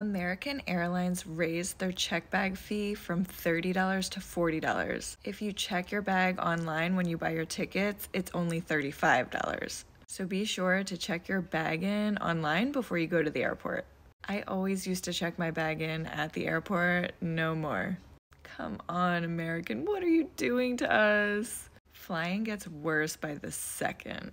American Airlines raised their check bag fee from $30 to $40. If you check your bag online when you buy your tickets, it's only $35. So be sure to check your bag in online before you go to the airport. I always used to check my bag in at the airport, no more. Come on, American, what are you doing to us? Flying gets worse by the second.